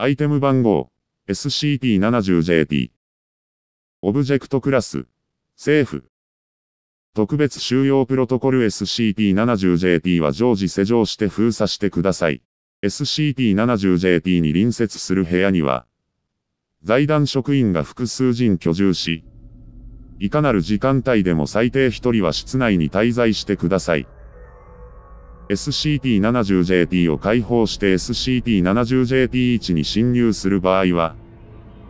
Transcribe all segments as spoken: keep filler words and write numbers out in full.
アイテム番号 エスシーピー ななじゅう ジェーピー オブジェクトクラスセーフ特別収容プロトコル エスシーピー ななじゅう ジェーピー は常時施錠して封鎖してください。エスシーピー ななじゅう ジェーピー に隣接する部屋には財団職員が複数人居住し、いかなる時間帯でも最低ひとりは室内に滞在してください。エスシーピー ななじゅう ジェーピー を解放して エスシーピー ななじゅう ジェーピー いち に侵入する場合は、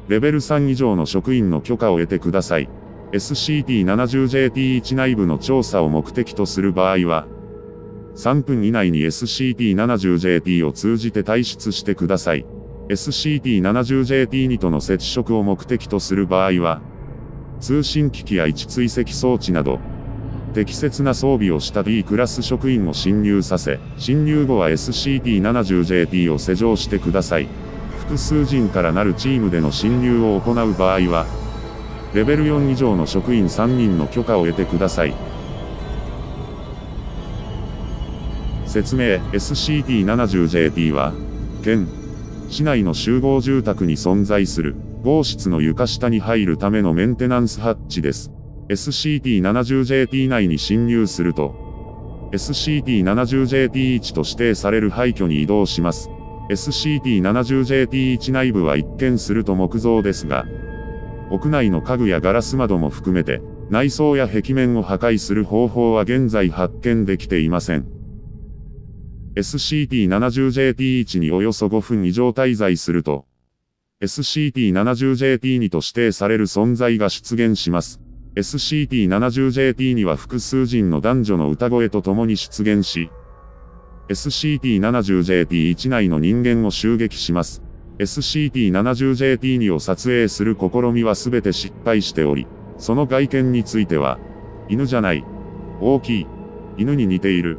レベルさん以上の職員の許可を得てください。エスシーピー ななじゅう ジェーピー いち 内部の調査を目的とする場合は、さんぷん以内に エスシーピー ななじゅう ジェーピー を通じて退出してください。エスシーピー ななじゅう ジェーピー に との接触を目的とする場合は、通信機器や位置追跡装置など、適切な装備をした B クラス職員を侵入させ、侵入後は エスシーピー ななじゅう ジェーピー を施錠してください。複数人からなるチームでの侵入を行う場合は、レベルよん以上の職員さんにんの許可を得てください。説明、エスシーピー ななじゅう ジェーピー は、県、市内の集合住宅に存在する、号室の床下に入るためのメンテナンスハッチです。エスシーピー ななじゅう ジェーピー 内に侵入すると、エスシーピー ななじゅう ジェーピー いち と指定される廃墟に移動します。エスシーピー ななじゅう ジェーピー いち 内部は一見すると木造ですが、屋内の家具やガラス窓も含めて、内装や壁面を破壊する方法は現在発見できていません。エスシーピー ななじゅう ジェーピー いち におよそごふん以上滞在すると、エスシーピー ななじゅう ジェーピー に と指定される存在が出現します。エスシーピー ななじゅう ジェーピー に は複数人の男女の歌声と共に出現し、エスシーピー ななじゅう ジェーピー いち 内の人間を襲撃します。エスシーピー ななじゅう ジェーピー に を撮影する試みは全て失敗しており、その外見については、犬じゃない、大きい、犬に似ている、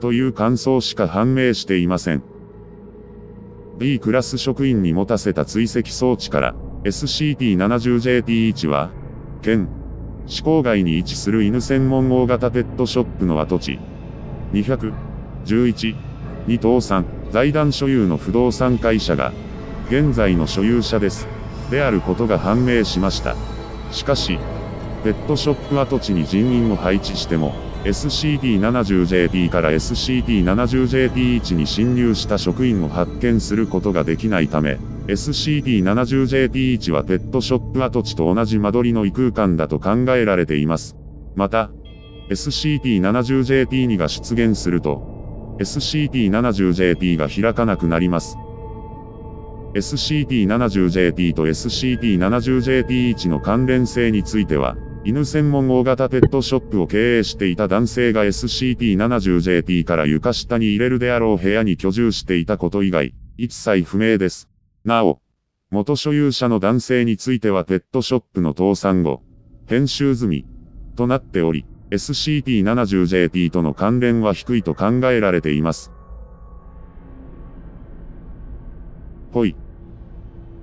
という感想しか判明していません。B クラス職員に持たせた追跡装置から、エスシーピー ななじゅう ジェーピー いち は、県、市郊外に位置する犬専門大型ペットショップの跡地、にひゃくじゅういち にとうさん、財団所有の不動産会社が、現在の所有者です。であることが判明しました。しかし、ペットショップ跡地に人員を配置しても、エスシーピー ななじゅう ジェーピー から エスシーピー ななじゅう ジェーピー いち に侵入した職員を発見することができないため、エスシーピー ななじゅう ジェーピー いち はペットショップ跡地と同じ間取りの異空間だと考えられています。また、エスシーピー ななじゅう ジェーピー に が出現すると、エスシーピー ななじゅう ジェーピー が開かなくなります。エスシーピー ななじゅう ジェーピー と エスシーピー ななじゅう ジェーピー いち の関連性については、犬専門大型ペットショップを経営していた男性が エスシーピー ななじゅう ジェーピー から床下に入れるであろう部屋に居住していたこと以外、一切不明です。なお、元所有者の男性についてはペットショップの倒産後、編集済み、となっており、エスシーピー ななじゅう ジェーピー との関連は低いと考えられています。ほい。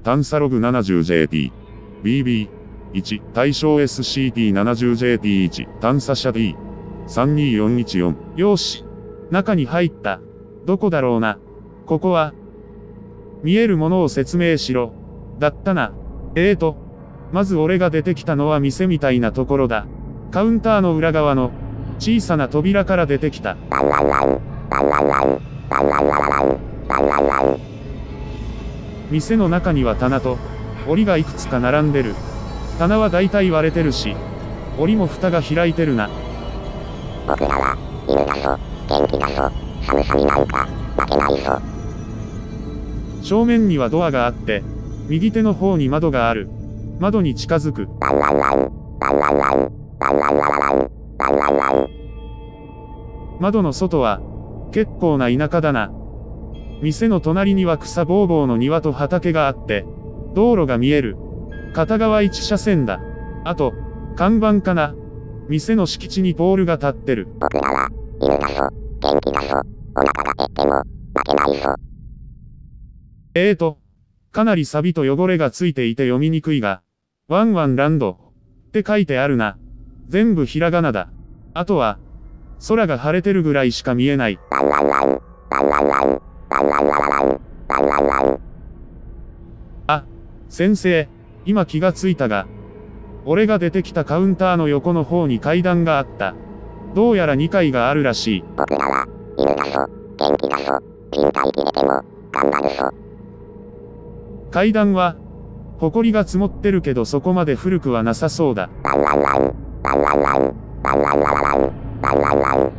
探査ログ ななじゅう ジェーピー ビービー いち 対象 エスシーピー ななじゅう ジェーピー いち 探査車 ビー さんにーよんいちよん よし。中に入った。どこだろうな。ここは。見えるものを説明しろ。だったな。えーと。まず俺が出てきたのは店みたいなところだ。カウンターの裏側の小さな扉から出てきた。店の中には棚と、檻がいくつか並んでる。棚は大体割れてるし、檻も蓋が開いてるな。僕らは、犬だぞ、元気だぞ、寒さになんか、負けないぞ。正面にはドアがあって、右手の方に窓がある。窓に近づく。窓の外は、結構な田舎だな。店の隣には草ぼうぼうの庭と畑があって、道路が見える。片側一車線だ。あと、看板かな。店の敷地にポールが立ってる。僕らは、犬だぞ、元気だぞ、お腹が減っても、負けないぞ。えーと、かなり錆と汚れがついていて読みにくいが、ワンワンランド、って書いてあるな。全部ひらがなだ。あとは、空が晴れてるぐらいしか見えない。ワンワンワン、ワンワンワン。先生、今気がついたが、俺が出てきたカウンターの横の方に階段があった。どうやらにかいがあるらしい。僕らは、犬だぞ、元気だぞ、人体切れても、頑張るぞ。階段は、埃が積もってるけどそこまで古くはなさそうだ。ランランラン、ランランラン、ランランラララン、ランランラン。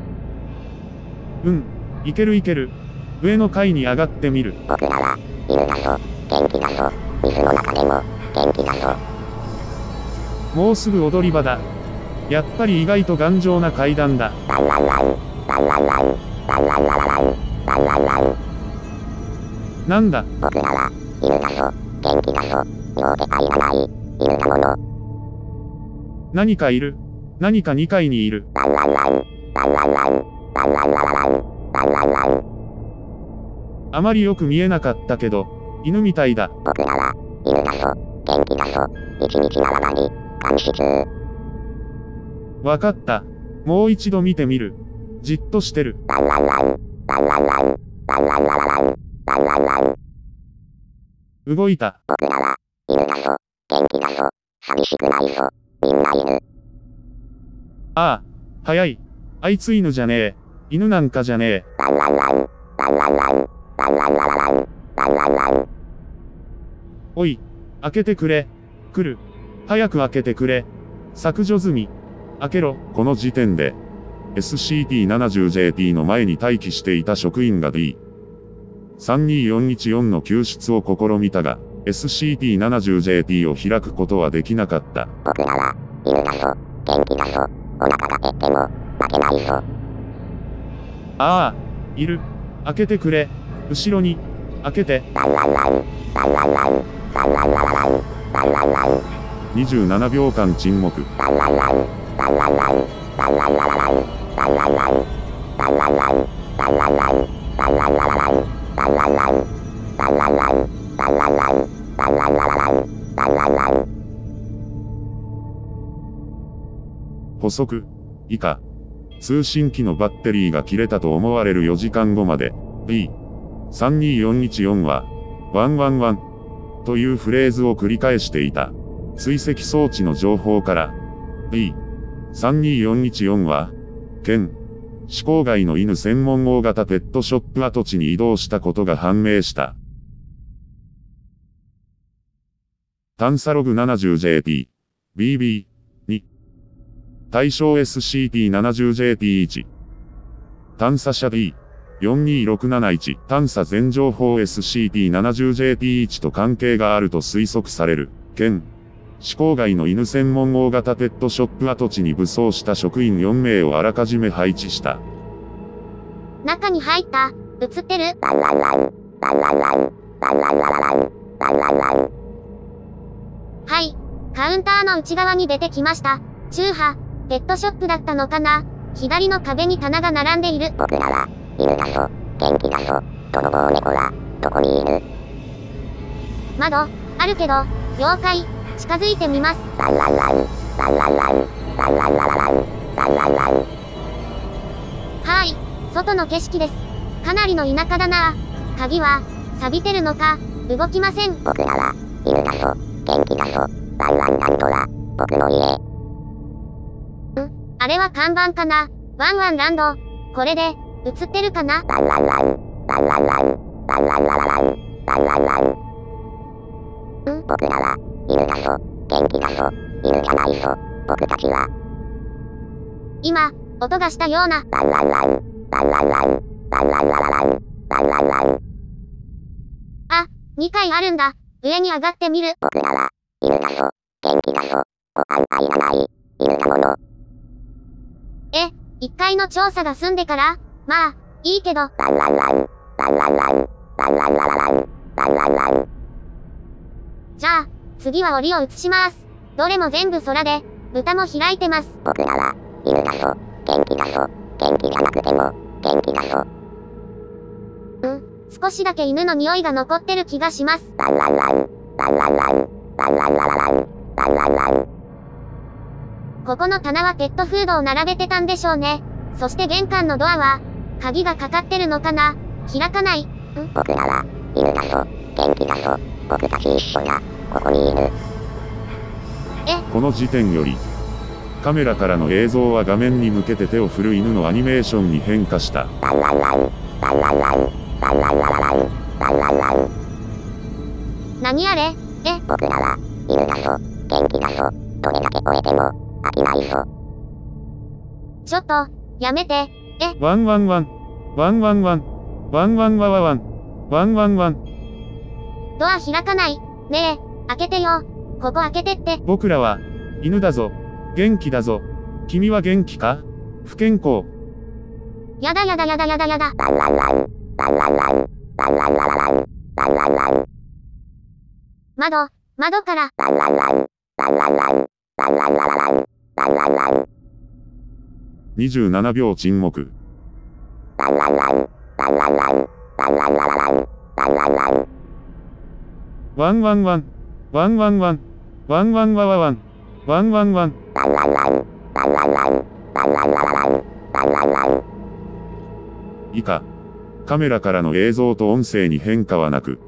うん、いけるいける。上の階に上がってみる。僕らは、犬だぞ、元気だぞ、水の中でも、元気だぞ。もうすぐ踊り場だ。やっぱり意外と頑丈な階段だ。ランランラン、ランランラン、ランランラララン、ランランラン。なんだ？僕らは、犬だぞ、元気だぞ、両手がいらない、犬だもの。何かいる。何かにかいにいる。ランランラン、ランランラン、ランランラララン、ランランラン。あまりよく見えなかったけど、犬みたいだ。僕らは、犬だぞ、元気だぞ、一日ならばに、監視中。わかった。もう一度見てみる。じっとしてる。ランランラン、ランランラン、ランランラララン、ランランラン。動いた。僕らは、犬だぞ、元気だぞ、寂しくないぞ、みんな犬。ああ、早い。あいつ犬じゃねえ。犬なんかじゃねえ。ランランラン、ランランラン、ランランラララン、ランランラン。おい、開けてくれ。来る。早く開けてくれ。削除済み。開けろ。この時点で、エスシーピー ななじゅう ジェーピー の前に待機していた職員が ディー さんにーよんいちよん の救出を試みたが、エスシーピー ななじゅう ジェーピー を開くことはできなかった。僕らは、犬だぞ、元気だぞ、お腹が減っても、負けないぞ。ああ、いる。開けてくれ。後ろに、開けて。ランランラン、ランランラン、ランランラララン、ランランラン。にじゅうななびょうかん沈黙。ランランラン、ランランラン、ランランラララン、ランランラン、ランランラン、ランランラン、ランランラララン、ランランラン、ランランラン、ランランラン、ランランラララン、ランランラン。補足、以下。通信機のバッテリーが切れたと思われるよじかんごまで、ディー さんにーよんいちよん は、いちいちいちというフレーズを繰り返していた。追跡装置の情報から、ディー さんにーよんいちよん は、県、市郊外の犬専門大型ペットショップ跡地に移動したことが判明した。探査ログ ななじゅう ジェーピー、ビービー、対象 エスシーピー ななじゅう ジェーピー いち。探査者 ディー よんにーろくなないち。探査全情報 エスシーピー ななじゅう ジェーピー いち と関係があると推測される。県、市郊外の犬専門大型ペットショップ跡地に武装した職員よんめいをあらかじめ配置した。中に入った。映ってる？ランランラン、ランランラン、ランランラララン、ランランラン。はい。カウンターの内側に出てきました。中波。ペットショップだったのかな？左の壁に棚が並んでいる。僕らは、犬だぞ、元気だぞ、泥棒猫は、どこにいる？窓、あるけど、妖怪、近づいてみます。ランランラン、ランランラン、ランランラララン、ランランラン。はい、外の景色です。かなりの田舎だな。鍵は、錆びてるのか、動きません。僕らは、犬だぞ、元気だぞ、ランランランとは、僕の家。あれは看板かな？ワンワンランド。これで、映ってるかな？ランランラン、ランランラン、ランランラララン、ランランラン。ん？僕らは、犬だぞ、元気だぞ、犬じゃないぞ、僕たちは。今、音がしたような。ランランラン、ランランラン、ランランラララン、ランランラン。あ、にかいあるんだ。上に上がってみる。僕らは、犬だぞ、元気だぞ、ご飯がいらない、犬だもの。え、いっかいの調査が済んでから、まあ、いいけど。ランランラン、ランランラン、ランランラララン、ランランラン。じゃあ、次は檻を移します。どれも全部空で、蓋も開いてます。僕らは、犬だぞ、元気だぞ、元気じゃなくても、元気だぞ。うん、少しだけ犬の匂いが残ってる気がします。ランランラン、ランランラン、ランランラララン、ランランラン。ここの棚はペットフードを並べてたんでしょうね。そして玄関のドアは、鍵がかかってるのかな？開かない。僕らは、犬だぞ、元気だぞ、僕たち一緒だ、ここにいる。え？この時点よりカメラからの映像は画面に向けて手を振る犬のアニメーションに変化した。何あれ？え？僕らは犬だぞ、元気だぞ、どれだけ吠えても飽きないぞ。ちょっとやめて。え？ワンワンワンワンワンワンワンワンワンワンワンワンワン。ドア開かない。ねえ、開けてよ。ここ開けてって。僕らは犬だぞ、元気だぞ。君は元気か？不健康。やだやだやだやだやだ。窓、窓から。にじゅうななびょう沈黙。ワンワンワンワンワンワンワンワンワワワンワンワンワン。以下、カメラからの映像と音声に変化はなく、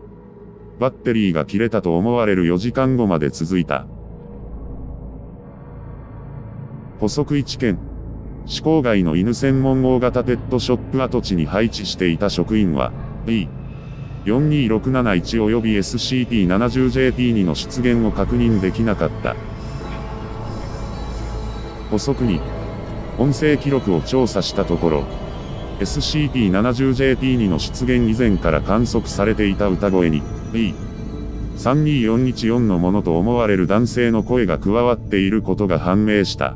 バッテリーが切れたと思われるよじかんごまで続いた。補足いちけん、市郊外の犬専門大型ペットショップ跡地に配置していた職員は、ビーよんにろくなないち および エスシーピーななじゅうジェーピーに の出現を確認できなかった。補足に、音声記録を調査したところ、エスシーピーななじゅうジェーピーに の出現以前から観測されていた歌声に、ビーさんにーよんいちよん のものと思われる男性の声が加わっていることが判明した。